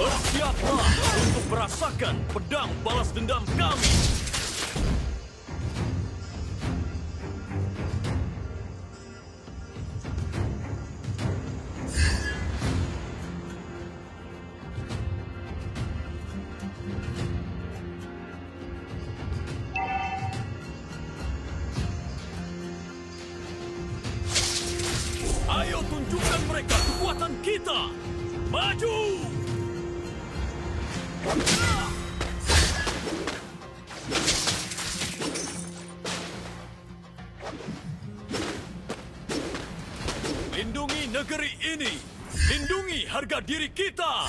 Bersiaplah untuk merasakan pedang balas dendam kami. Ayo tunjukkan mereka kekuatan kita. Maju! Lindungi negeri ini, lindungi harga diri kita.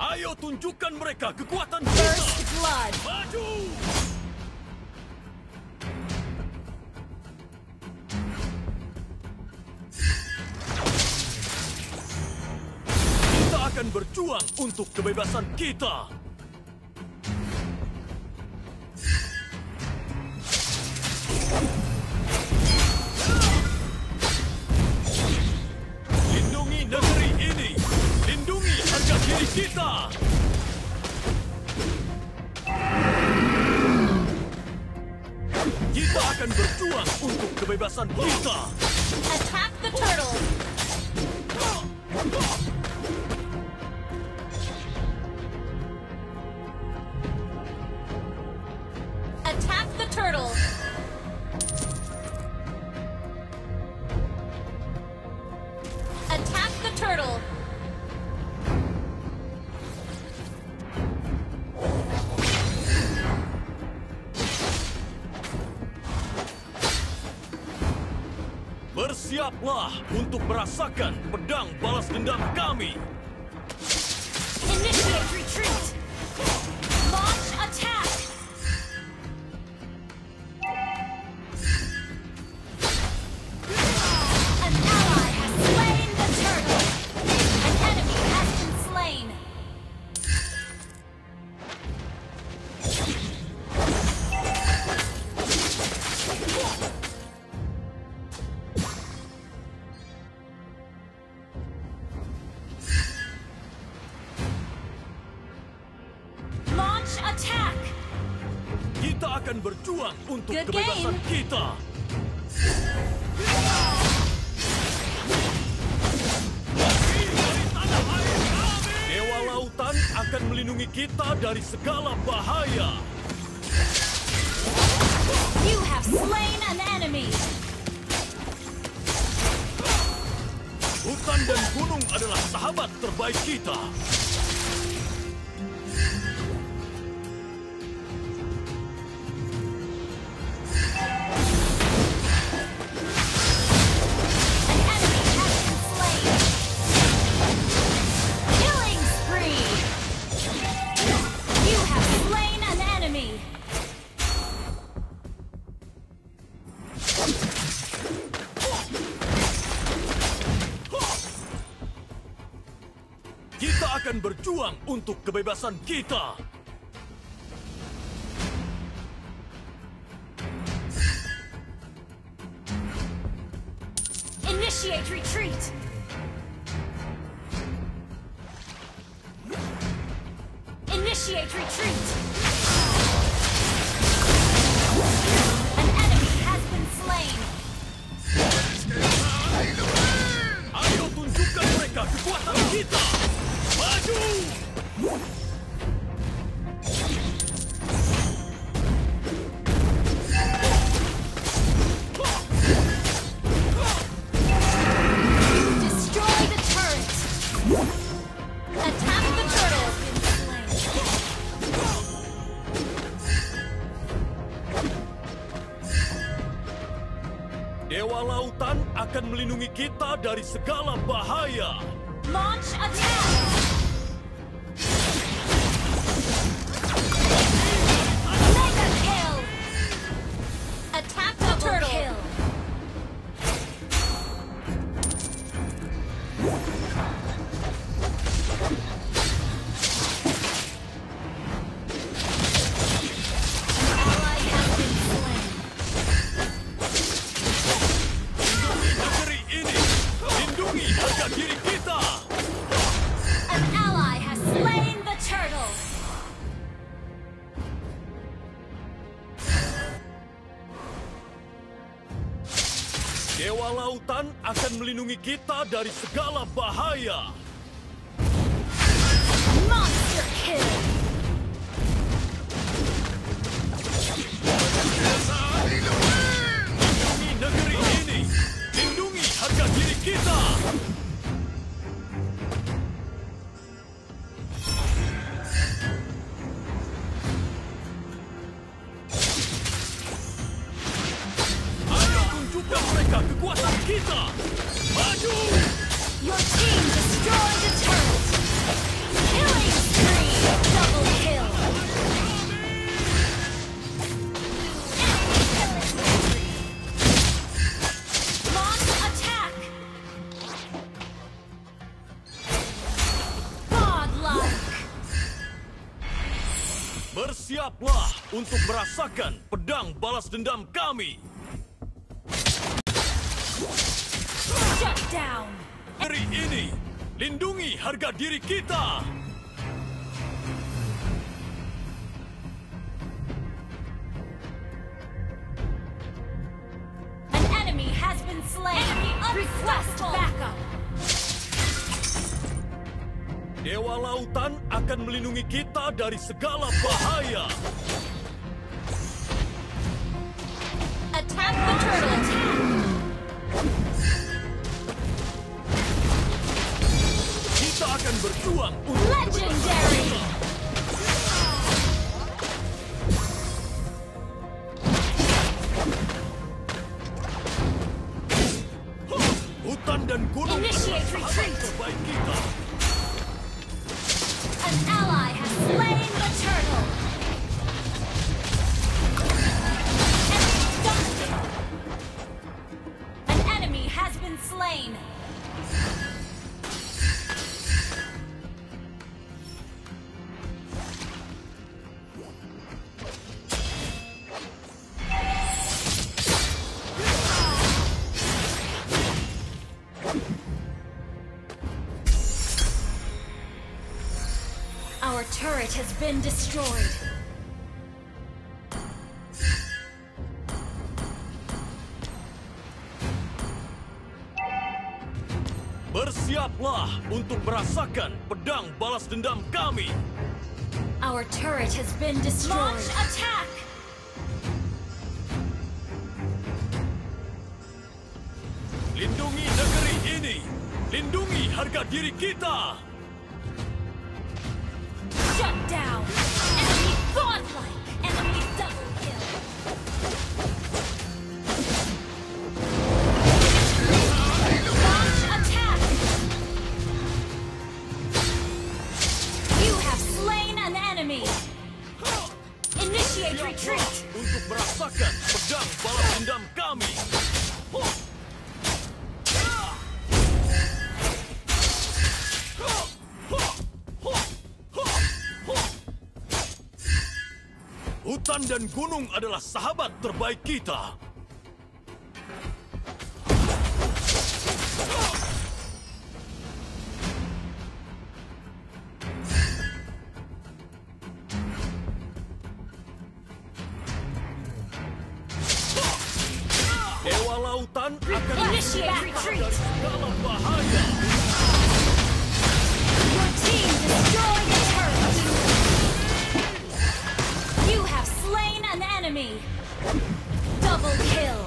Ayo tunjukkan mereka kekuatan kita. Maju! Akan berjuang untuk kebebasan kita. Lindungi negeri ini, lindungi harga diri kita. Kita akan berjuang untuk kebebasan kita. Attack the turtle. Turtle. Attack the turtle. Bersiaplah untuk merasakan pedang balas dendam kami. Initiate retreat. Launch attack. Attack. Kita akan berjuang untuk kebebasan kita. Dewa lautan akan melindungi kita dari segala bahaya. You have slain an enemy. Hutan dan gunung adalah sahabat terbaik kita. Kita akan berjuang untuk kebebasan kita. Initiate retreat. Initiate retreat. An enemy has been slain. Ayo tunjukkan mereka kekuatan kita. Maju! Destroy the turret! Attack the turtle! Been slain. akan melindungi kita dari segala bahaya. Launch attack! Dewa Lautan akan melindungi kita dari segala bahaya. Monster kill. Lindungi negeri ini. Lindungi harga diri kita. Bersiaplah untuk merasakan pedang balas dendam kami. Shut down. Hari ini, lindungi harga diri kita. An enemy has been slain. Request backup. Dewa Lautan akan melindungi kita dari segala bahaya. Attack the turtle. Kita akan berjuang untuk legendary. Hutan dan gunung. Initiate retreat. Terbaik kita. An ally has slain the turtle. An enemy has been slain. Our turret has been destroyed. Bersiaplah untuk merasakan pedang balas dendam kami. Our turret has been destroyed. Launch attack! Lindungi negeri ini. Lindungi harga diri kita. Shut down! Enemy godlike! Enemy double kill! Launch attack! You have slain an enemy! Initiate retreat! Untuk merasakan pedang balas dendam kami! Hutan dan gunung adalah sahabat terbaik kita. Dewa Lautan akan menghindari segala bahaya. Your team destroy the turret. Slain an enemy. Double kill.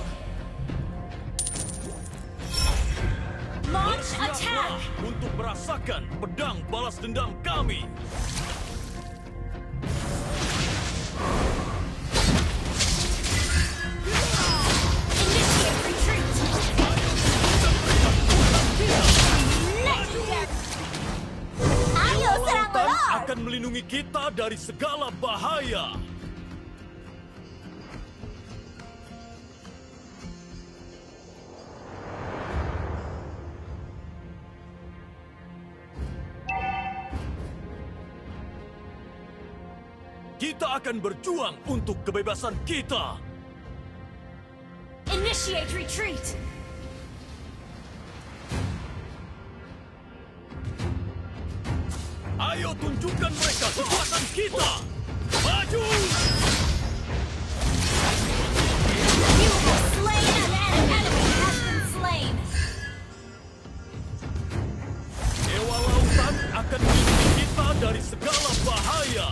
Launch attack. Untuk merasakan pedang balas dendam kami. Initiate retreat. akan melindungi kita dari segala bahaya. Kita akan berjuang untuk kebebasan kita. Initiate retreat. Ayo tunjukkan mereka kekuatan kita. Maju! You have slain an enemy. Enemy has been slain. Dewa lautan akan melindungi kita dari segala bahaya.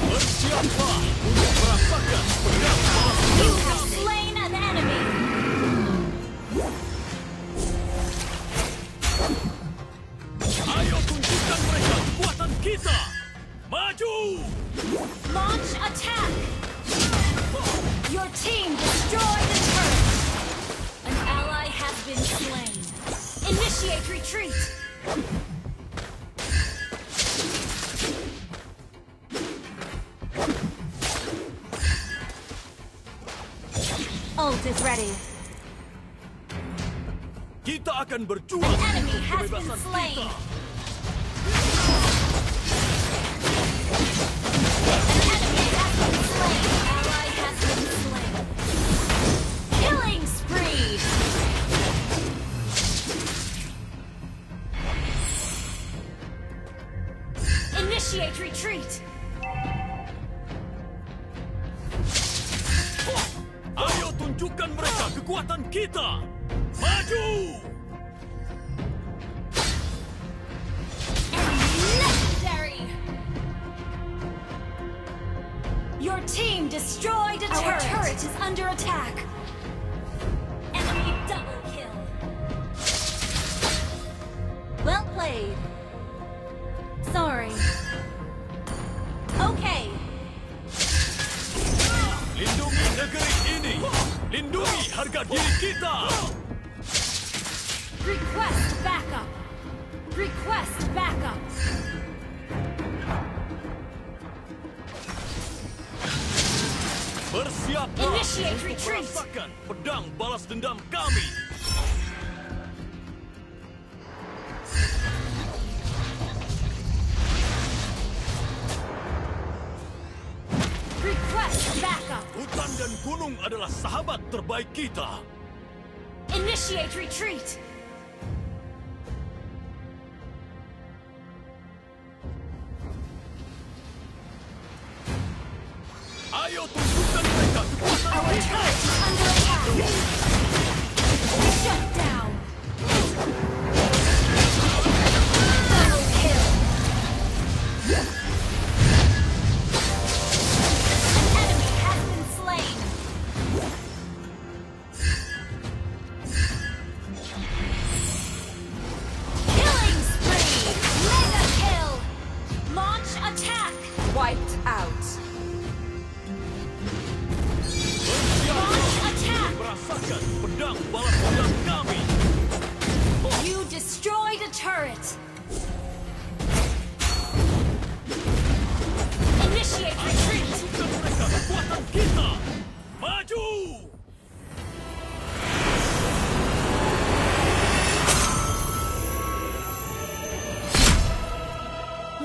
Bersiaplah untuk merasakan pedang. Launch attack! Your team destroyed the turret! An ally has been slain. Initiate retreat! Ult is ready. Kita akan berjuang. An enemy has been slain! Kita. Initiate retreat. Ayo tunjukkan mereka kekuatan kita. Maju! Legendary. Your team destroyed a turret. Our turret is under attack. Enemy double kill. Well played. Sorry. Okay. Lindungi negeri ini. Lindungi harga diri kita. Request backup. Request backup. Bersiaplah untuk merasakan pedang balas dendam kami. Hutan dan gunung adalah sahabat terbaik kita. Initiate retreat. Ayo tunjukkan mereka kekuatan kita. Shut down. Double kill.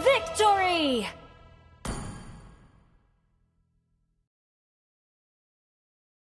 Victory!